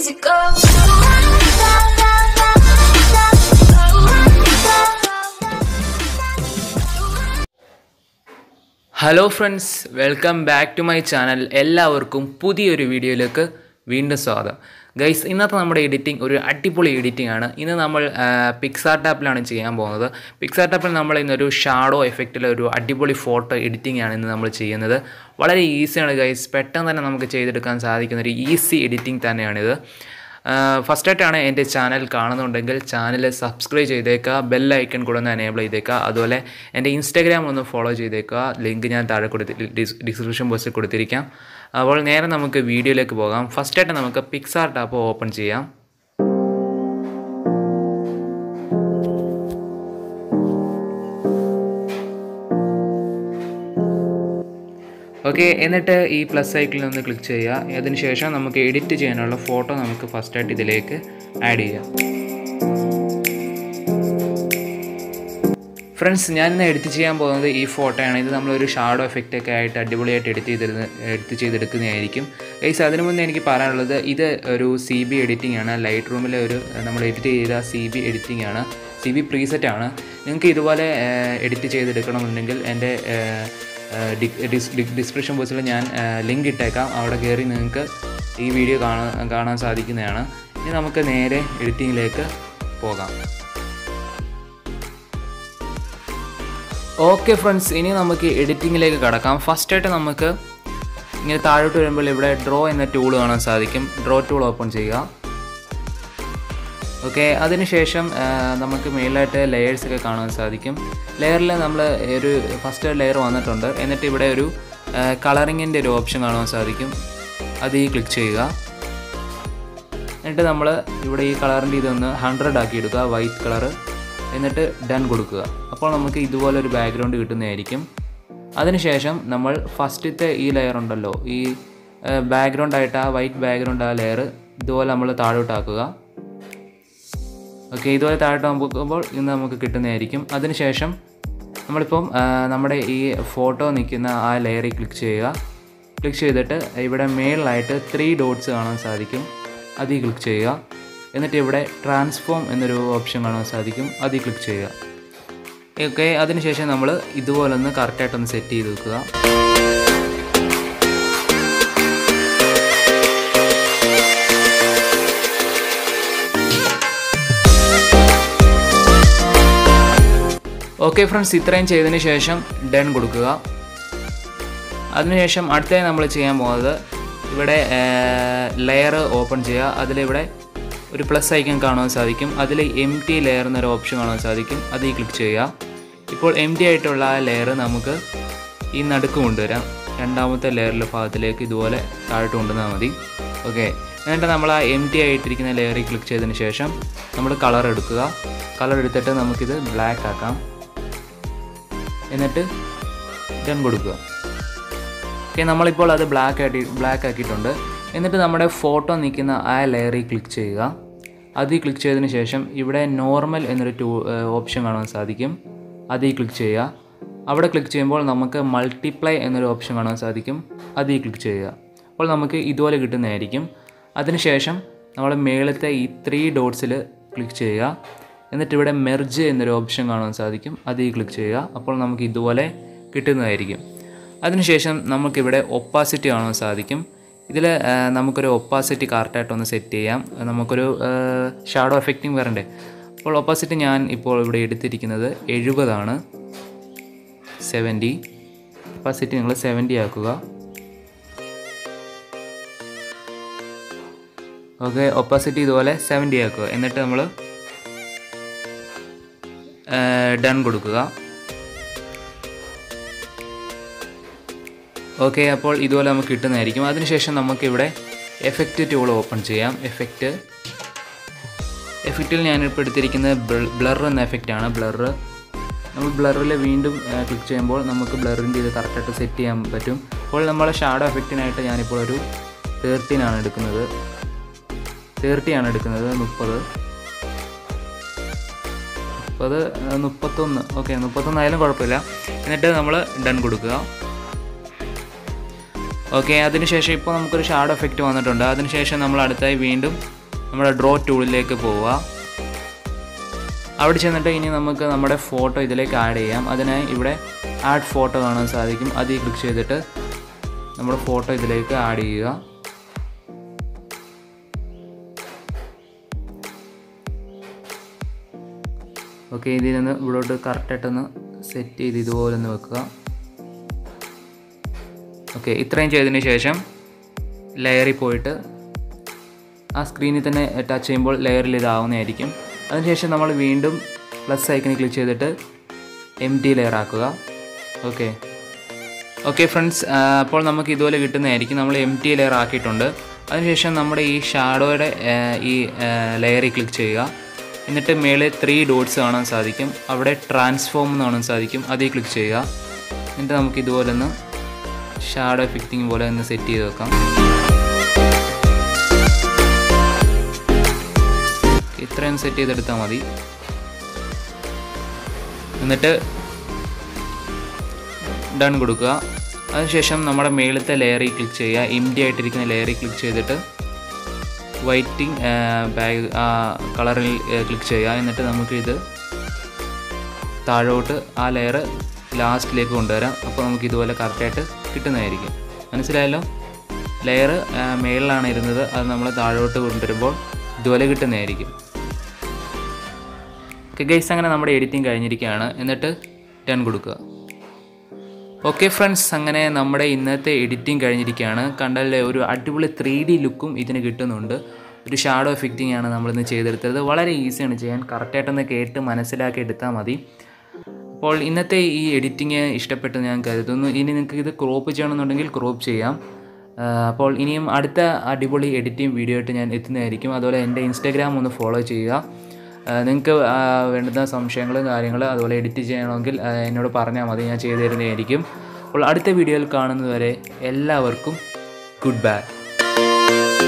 easy go. Hello friends, welcome back to my channel. എല്ലാവർക്കും പുതിയൊരു വീഡിയോയിലേക്ക് വീണ്ടും സ്വാഗതം. ഗൈസ്, ഇന്നത്തെ നമ്മുടെ എഡിറ്റിംഗ് ഒരു അടിപൊളി എഡിറ്റിംഗ് ആണ്. ഇന്ന് നമ്മൾ പിക്സാർട്ട് ആപ്പിലാണ് ചെയ്യാൻ പോകുന്നത്. പിക്സാർട്ട് ആപ്പിൽ നമ്മൾ ഇന്നൊരു ഷാഡോ എഫക്റ്റിലെ ഒരു അടിപൊളി ഫോട്ടോ എഡിറ്റിംഗ് ആണ് ഇന്ന് നമ്മൾ ചെയ്യുന്നത്. വളരെ ഈസിയാണ് ഗൈസ്, പെട്ടെന്ന് തന്നെ നമുക്ക് ചെയ്തെടുക്കാൻ സാധിക്കുന്ന ഒരു ഈസി എഡിറ്റിംഗ് തന്നെയാണിത്. ഫസ്റ്റായിട്ടാണ് എൻ്റെ ചാനൽ കാണുന്നുണ്ടെങ്കിൽ ചാനൽ സബ്സ്ക്രൈബ് ചെയ്തേക്കുക, ബെൽ ഐക്കൺ കൂടെ ഒന്ന് എനേബിൾ ചെയ്തേക്കുക. അതുപോലെ എൻ്റെ ഇൻസ്റ്റാഗ്രാം ഒന്ന് ഫോളോ ചെയ്തേക്കുക. ലിങ്ക് ഞാൻ താഴെ ഡിസ്ക്രിപ്ഷൻ ബോക്സിൽ കൊടുത്തിരിക്കാം. അപ്പോൾ നേരെ നമുക്ക് വീഡിയോയിലേക്ക് പോകാം. ഫസ്റ്റായിട്ട് നമുക്ക് പിക്സാർട്ട് ആപ്പ് ഓപ്പൺ ചെയ്യാം. ഓക്കെ, എന്നിട്ട് ഈ പ്ലസ് ഐക്കണിൽ ഒന്ന് ക്ലിക്ക് ചെയ്യുക. അതിനുശേഷം നമുക്ക് എഡിറ്റ് ചെയ്യാനുള്ള ഫോട്ടോ നമുക്ക് ഫസ്റ്റായിട്ട് ഇതിലേക്ക് ആഡ് ചെയ്യാം. ഫ്രണ്ട്സ്, ഞാനിന്ന് എഡിറ്റ് ചെയ്യാൻ പോകുന്നത് ഈ ഫോട്ടോയാണ്. ഇത് നമ്മളൊരു ഷാഡോ എഫക്റ്റൊക്കെ ആയിട്ട് അടിപൊളിയായിട്ട് എഡിറ്റ് ചെയ്തെടുക്കുന്നതായിരിക്കും ഗൈസ്. അതിനു മുന്നേ എനിക്ക് പറയാനുള്ളത്, ഇത് ഒരു CB എഡിറ്റിംഗ് ആണ്. ലൈറ്റ് റൂമിലെ ഒരു നമ്മൾ എഡിറ്റ് ചെയ്ത CB എഡിറ്റിംഗ് ആണ്. CB പ്രീസെറ്റാണ്. നിങ്ങൾക്ക് ഇതുപോലെ എഡിറ്റ് ചെയ്തെടുക്കണമെന്നുണ്ടെങ്കിൽ എൻ്റെ ഡിസ്ക്രിപ്ഷൻ ബോക്സിൽ ഞാൻ ലിങ്ക് ഇട്ടേക്കാം. അവിടെ കയറി നിങ്ങൾക്ക് ഈ വീഡിയോ കാണാൻ സാധിക്കുന്നതാണ്. ഇനി നമുക്ക് നേരെ എഡിറ്റിങ്ങിലേക്ക് പോകാം. ഓക്കെ ഫ്രണ്ട്സ്, ഇനി നമുക്ക് എഡിറ്റിങ്ങിലേക്ക് കടക്കാം. ഫസ്റ്റായിട്ട് നമുക്ക് ഇങ്ങനെ താഴോട്ട് വരുമ്പോൾ ഇവിടെ ഡ്രോ എന്ന ടൂൾ കാണാൻ സാധിക്കും. ഡ്രോ ടൂൾ ഓപ്പൺ ചെയ്യുക. ഓക്കെ, അതിനുശേഷം നമുക്ക് മെയിലായിട്ട് ലെയേഴ്സൊക്കെ കാണാൻ സാധിക്കും. ലെയറിൽ നമ്മൾ ഒരു ഫസ്റ്റ് ലെയർ വന്നിട്ടുണ്ട്. എന്നിട്ട് ഇവിടെ ഒരു കളറിങ്ങിൻ്റെ ഒരു ഓപ്ഷൻ കാണാൻ സാധിക്കും. അത് ഈ ക്ലിക്ക് ചെയ്യുക. എന്നിട്ട് നമ്മൾ ഇവിടെ ഈ കളറിൻ്റെ ഇതൊന്ന് 100 ആക്കി എടുക്കുക, വൈറ്റ് കളറ്. എന്നിട്ട് ഡൺ കൊടുക്കുക. അപ്പോൾ നമുക്ക് ഇതുപോലൊരു ബാക്ക്ഗ്രൗണ്ട് കിട്ടുന്നതായിരിക്കും. അതിനുശേഷം നമ്മൾ ഫസ്റ്റത്തെ ഈ ലെയർ ഉണ്ടല്ലോ, ഈ ബാക്ക്ഗ്രൗണ്ടായിട്ട് ആ വൈറ്റ് ബാക്ക്ഗ്രൗണ്ട് ആ ലെയർ ഇതുപോലെ നമ്മൾ താഴോട്ടാക്കുക. ഓക്കെ, ഇതുപോലെ താഴോട്ട് നോക്കുമ്പോൾ ഇന്ന് നമുക്ക് കിട്ടുന്നതായിരിക്കും. അതിനുശേഷം നമ്മളിപ്പം നമ്മുടെ ഈ ഫോട്ടോ നിൽക്കുന്ന ആ ലെയറിൽ ക്ലിക്ക് ചെയ്യുക. ക്ലിക്ക് ചെയ്തിട്ട് ഇവിടെ മേളിലായിട്ട് 3 ഡോട്ട്സ് കാണാൻ സാധിക്കും. അതിൽ ക്ലിക്ക് ചെയ്യുക. എന്നിട്ട് ഇവിടെ ട്രാൻസ്ഫോം എന്നൊരു ഓപ്ഷൻ കാണാൻ സാധിക്കും. അതിൽ ക്ലിക്ക് ചെയ്യുക. ഓക്കെ, അതിനുശേഷം നമ്മൾ ഇതുപോലൊന്ന് കറക്റ്റായിട്ടൊന്ന് സെറ്റ് ചെയ്ത് വെക്കുക. ഓക്കെ ഫ്രണ്ട്സ്, ഇത്രയും ചെയ്തതിന് ശേഷം ഡൺ കൊടുക്കുക. അതിനുശേഷം അടുത്തതായി നമ്മൾ ചെയ്യാൻ പോകുന്നത് ഇവിടെ ലെയർ ഓപ്പൺ ചെയ്യുക. അതിലിവിടെ ഒരു പ്ലസ് ഐക്കൺ കാണാൻ സാധിക്കും. അതിൽ empty ലെയർ എന്നൊരു ഓപ്ഷൻ കാണാൻ സാധിക്കും. അതിൽ ക്ലിക്ക് ചെയ്യുക. ഇപ്പോൾ empty ആയിട്ടുള്ള ആ ലെയർ നമുക്ക് ഈ നടുക്ക് കൊണ്ടുവരാം. രണ്ടാമത്തെ ലെയറിലെ ഭാഗത്തിലേക്ക് ഇതുപോലെ താഴോട്ട് കൊണ്ടുവന്നാൽ മതി. ഓക്കെ, എന്നിട്ട് നമ്മൾ ആ empty ആയിട്ടിരിക്കുന്ന ലെയറിൽ ക്ലിക്ക് ചെയ്തതിന് ശേഷം നമ്മൾ കളർ എടുക്കുക. കളർ എടുത്തിട്ട് നമുക്കിത് ബ്ലാക്ക് ആക്കാം. എന്നിട്ട് ഡൺ കൊടുക്കുക. ഓക്കെ, നമ്മളിപ്പോൾ അത് ബ്ലാക്ക് ആക്കിയിട്ടുണ്ട്. എന്നിട്ട് നമ്മുടെ ഫോട്ടോ നിൽക്കുന്ന ആ ലെയറിൽ ക്ലിക്ക് ചെയ്യുക. അതിൽ ക്ലിക്ക് ചെയ്തതിന് ശേഷം ഇവിടെ നോർമൽ എന്നൊരു ഓപ്ഷൻ കാണാൻ സാധിക്കും. അതിൽ ക്ലിക്ക് ചെയ്യുക. അവിടെ ക്ലിക്ക് ചെയ്യുമ്പോൾ നമുക്ക് മൾട്ടിപ്ലൈ എന്നൊരു ഓപ്ഷൻ കാണാൻ സാധിക്കും. അതിൽ ക്ലിക്ക് ചെയ്യുക. അപ്പോൾ നമുക്ക് ഇതുപോലെ കിട്ടുന്നതായിരിക്കും. അതിനുശേഷം നമ്മൾ മേളത്തെ ഈ 3 ഡോട്ട്സിൽ ക്ലിക്ക് ചെയ്യുക. എന്നിട്ട് ഇവിടെ മെർജ് എന്നൊരു ഓപ്ഷൻ കാണാൻ സാധിക്കും. അതിൽ ക്ലിക്ക് ചെയ്യുക. അപ്പോൾ നമുക്ക് ഇതുപോലെ കിട്ടുന്നതായിരിക്കും. അതിനുശേഷം നമുക്കിവിടെ ഒപ്പാസിറ്റി കാണാൻ സാധിക്കും. ഇതിൽ നമുക്കൊരു ഒപ്പാസിറ്റി കറക്റ്റായിട്ടൊന്ന് സെറ്റ് ചെയ്യാം. നമുക്കൊരു ഷാഡോ എഫക്റ്റിങ് വരണ്ടേ. അപ്പോൾ ഒപ്പാസിറ്റി ഞാൻ ഇപ്പോൾ ഇവിടെ എടുത്തിരിക്കുന്നത് 70 ആണ്. 70 ഒപ്പാസിറ്റി നിങ്ങൾ 70 ആക്കുക. ഓക്കെ, ഒപ്പാസിറ്റി ഇതുപോലെ 70 ആക്കുക. എന്നിട്ട് നമ്മൾ ഡൺ കൊടുക്കുക. ഓക്കെ, അപ്പോൾ ഇതുപോലെ നമുക്ക് കിട്ടുന്നതായിരിക്കും. അതിനുശേഷം നമുക്കിവിടെ എഫക്റ്റ് ടൂൾ ഓപ്പൺ ചെയ്യാം. എഫക്റ്റിൽ ഞാനിപ്പോൾ എടുത്തിരിക്കുന്നത് ബ്ലർ എന്ന എഫക്റ്റാണ്. ബ്ലറ് നമ്മൾ ബ്ലറിൽ വീണ്ടും ക്ലിക്ക് ചെയ്യുമ്പോൾ നമുക്ക് ബ്ലറിൻ്റെ ഇത് കറക്റ്റായിട്ട് സെറ്റ് ചെയ്യാൻ പറ്റും. അപ്പോൾ നമ്മളെ ഷാഡോ എഫക്റ്റിനായിട്ട് ഞാനിപ്പോൾ ഒരു 30 ആണ് എടുക്കുന്നത്. 31. ഓക്കെ, 31 ആയാലും കുഴപ്പമില്ല. എന്നിട്ട് നമ്മൾ ഡൺ കൊടുക്കുക. ഓക്കെ അതിനുശേഷം ഇപ്പോൾ നമുക്കൊരു ഷാഡോ എഫക്റ്റ് വന്നിട്ടുണ്ട്. അതിനുശേഷം നമ്മൾ അടുത്തായി വീണ്ടും നമ്മുടെ ഡ്രോ ടൂളിലേക്ക് പോവുക. അവിടെ ചെന്നിട്ട് ഇനി നമുക്ക് നമ്മുടെ ഫോട്ടോ ഇതിലേക്ക് ആഡ് ചെയ്യാം. അതിനായി ഇവിടെ ആഡ് ഫോട്ടോ കാണാൻ സാധിക്കും. അത് ക്ലിക്ക് ചെയ്തിട്ട് നമ്മുടെ ഫോട്ടോ ഇതിലേക്ക് ആഡ് ചെയ്യുക. ഓക്കെ ഇതിൽ നിന്ന് ഇവിടോട്ട് കറക്റ്റായിട്ടൊന്ന് സെറ്റ് ചെയ്ത് ഇതുപോലെ ഒന്ന് വെക്കുക. ഓക്കെ ഇത്രയും ചെയ്തതിന് ശേഷം ലെയറിൽ പോയിട്ട് ആ സ്ക്രീനിൽ തന്നെ ടച്ച് ചെയ്യുമ്പോൾ ലെയറിൽ ഇതാവുന്നതായിരിക്കും. അതിനുശേഷം നമ്മൾ വീണ്ടും പ്ലസ് ഐക്കണിൽ ക്ലിക്ക് ചെയ്തിട്ട് എം ടി ലെയർ ആക്കുക. ഓക്കെ ഓക്കെ ഫ്രണ്ട്സ്, അപ്പോൾ നമുക്ക് ഇതുപോലെ കിട്ടുന്നതായിരിക്കും. നമ്മൾ എം ടി ലെയർ ആക്കിയിട്ടുണ്ട്. അതിനുശേഷം നമ്മുടെ ഈ ഷാഡോയുടെ ഈ ലെയറിൽ ക്ലിക്ക് ചെയ്യുക. എന്നിട്ട് മേളിൽ 3 ഡോട്ട്സ് കാണാൻ സാധിക്കും. അവിടെ ട്രാൻസ്ഫോം എന്ന് കാണാൻ സാധിക്കും. അതിൽ ക്ലിക്ക് ചെയ്യുക. എന്നിട്ട് നമുക്ക് ഇതുപോലൊന്ന് ഷാഡോ എഫക്റ്റിംഗ് പോലെ ഒന്ന് സെറ്റ് ചെയ്ത് വെക്കാം. ഇത്രയും സെറ്റ് ചെയ്തെടുത്താൽ മതി. എന്നിട്ട് ഡൺ കൊടുക്കുക. അതിനുശേഷം നമ്മുടെ മേളത്തെ ലെയറിൽ ക്ലിക്ക് ചെയ്യുക. എംടി ആയിട്ടിരിക്കുന്ന ലെയറിൽ ക്ലിക്ക് ചെയ്തിട്ട് വൈറ്റിംഗ് ബാഗ് ആ കളറിൽ ക്ലിക്ക് ചെയ്യുക. എന്നിട്ട് നമുക്കിത് താഴോട്ട് ആ ലെയർ ലാസ്റ്റിലേക്ക് കൊണ്ടുവരാം. അപ്പോൾ നമുക്ക് ഇതുപോലെ കറക്റ്റായിട്ട് കിട്ടുന്നതായിരിക്കും. മനസ്സിലായല്ലോ? ലെയർ മേളിലാണ് ഇരുന്നത്. അത് നമ്മൾ താഴോട്ട് കൊണ്ടുവരുമ്പോൾ ഇതുപോലെ കിട്ടുന്നതായിരിക്കും. ഓക്കെ ഗൈസ്, അങ്ങനെ നമ്മുടെ എഡിറ്റിംഗ് കഴിഞ്ഞിരിക്കുകയാണ്. എന്നിട്ട് ഡൺ കൊടുക്കുക. ഓക്കെ ഫ്രണ്ട്സ്, അങ്ങനെ നമ്മുടെ ഇന്നത്തെ എഡിറ്റിംഗ് കഴിഞ്ഞിരിക്കുകയാണ്. കണ്ടല്ലേ, ഒരു അടിപൊളി 3D ലുക്കും ഇതിന് കിട്ടുന്നുണ്ട്. ഒരു ഷാഡോ എഫക്റ്റിംഗ് ആണ് നമ്മളിന്ന് ചെയ്തെടുത്തത്. വളരെ ഈസിയാണ് ചെയ്യാൻ. കറക്റ്റായിട്ടൊന്ന് കേട്ട് മനസ്സിലാക്കി എടുത്താൽ മതി. അപ്പോൾ ഇന്നത്തെ ഈ എഡിറ്റിംഗ് ഇഷ്ടപ്പെട്ട് ഞാൻ കരുതുന്നു. ഇനി നിങ്ങൾക്ക് ഇത് ക്രോപ്പ് ചെയ്യണമെന്നുണ്ടെങ്കിൽ ക്രോപ്പ് ചെയ്യാം. അപ്പോൾ ഇനിയും അടുത്ത അടിപൊളി എഡിറ്റിംഗ് വീഡിയോ ആയിട്ട് ഞാൻ എത്തുന്നതായിരിക്കും. അതുപോലെ എൻ്റെ ഇൻസ്റ്റാഗ്രാം ഒന്ന് ഫോളോ ചെയ്യുക. നിങ്ങൾക്ക് വേണ്ടുന്ന സംശയങ്ങളും കാര്യങ്ങളും അതുപോലെ എഡിറ്റ് ചെയ്യണമെങ്കിൽ എന്നോട് പറഞ്ഞാൽ മതി, ഞാൻ ചെയ്തു തരുന്നതായിരിക്കും. അപ്പോൾ അടുത്ത വീഡിയോയിൽ കാണുന്നതുവരെ എല്ലാവർക്കും ഗുഡ് ബൈ.